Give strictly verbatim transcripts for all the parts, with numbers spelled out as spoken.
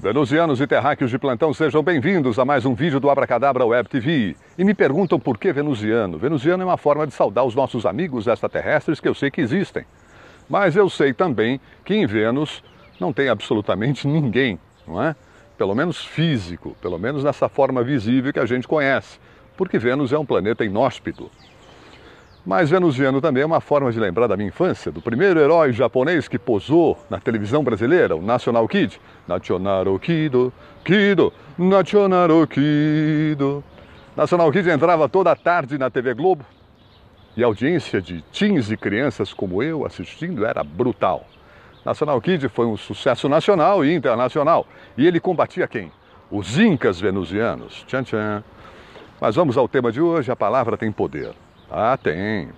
Venusianos e terráqueos de plantão, sejam bem-vindos a mais um vídeo do Abracadabra Web T V. E me perguntam por que venusiano. Venusiano é uma forma de saudar os nossos amigos extraterrestres que eu sei que existem. Mas eu sei também que em Vênus não tem absolutamente ninguém, não é? Pelo menos físico, pelo menos nessa forma visível que a gente conhece, porque Vênus é um planeta inóspito. Mas venusiano também é uma forma de lembrar da minha infância, do primeiro herói japonês que posou na televisão brasileira, o National Kid. National Kido, Kido, National Kido. National Kid entrava toda a tarde na T V Globo e a audiência de teens e crianças como eu assistindo era brutal. National Kid foi um sucesso nacional e internacional. E ele combatia quem? Os incas venusianos. Tchan, tchan. Mas vamos ao tema de hoje, a palavra tem poder. Ah, tem.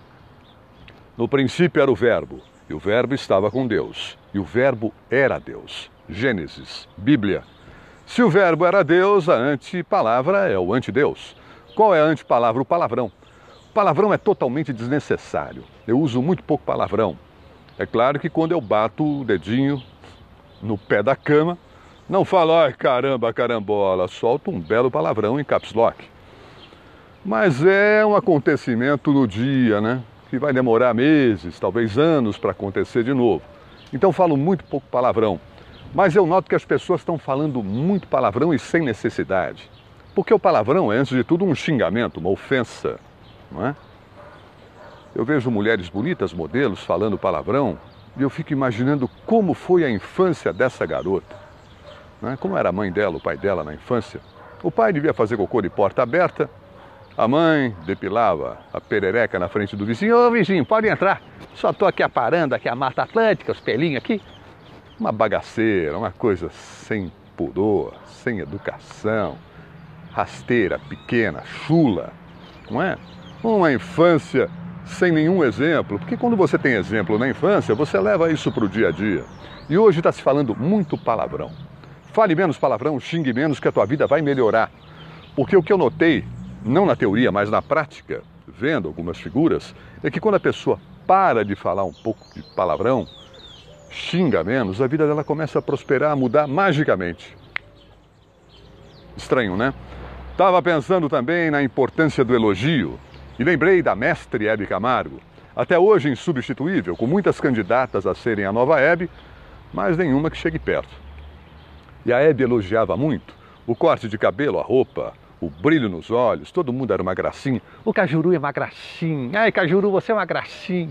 No princípio era o verbo, e o verbo estava com Deus, e o verbo era Deus. Gênesis, Bíblia. Se o verbo era Deus, a antipalavra é o antideus. Qual é a antipalavra? O palavrão. O palavrão é totalmente desnecessário. Eu uso muito pouco palavrão. É claro que quando eu bato o dedinho no pé da cama, não falo, ai caramba, carambola, solto um belo palavrão em caps lock. Mas é um acontecimento do dia, né? Que vai demorar meses, talvez anos para acontecer de novo. Então falo muito pouco palavrão. Mas eu noto que as pessoas estão falando muito palavrão e sem necessidade. Porque o palavrão é, antes de tudo, um xingamento, uma ofensa, não é? Eu vejo mulheres bonitas, modelos, falando palavrão, e eu fico imaginando como foi a infância dessa garota. Né? Como era a mãe dela, o pai dela na infância. O pai devia fazer cocô de porta aberta, a mãe depilava a perereca na frente do vizinho. Ô vizinho, pode entrar, só tô aqui aparando, aqui a Mata Atlântica, os pelinhos aqui. Uma bagaceira, uma coisa sem pudor, sem educação, rasteira, pequena, chula, não é? Uma infância sem nenhum exemplo, porque quando você tem exemplo na infância, você leva isso para o dia a dia. E hoje está se falando muito palavrão. Fale menos palavrão, xingue menos, que a tua vida vai melhorar. Porque o que eu notei, não na teoria, mas na prática, vendo algumas figuras, é que quando a pessoa para de falar um pouco de palavrão, xinga menos, a vida dela começa a prosperar, a mudar magicamente. Estranho, né? Estava pensando também na importância do elogio. E lembrei da mestre Hebe Camargo, até hoje insubstituível, com muitas candidatas a serem a nova Hebe, mas nenhuma que chegue perto. E a Hebe elogiava muito o corte de cabelo, a roupa, o brilho nos olhos, todo mundo era uma gracinha. O Cajuru é uma gracinha. Ai, Cajuru, você é uma gracinha.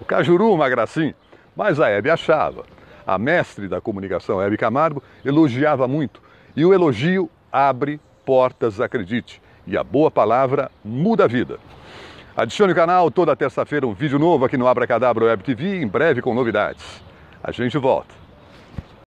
O Cajuru é uma gracinha. Mas a Hebe achava. A mestre da comunicação, Hebe Camargo, elogiava muito. E o elogio abre portas, acredite. E a boa palavra muda a vida. Adicione o canal, toda terça-feira um vídeo novo aqui no Abracadabra Web T V, em breve com novidades. A gente volta.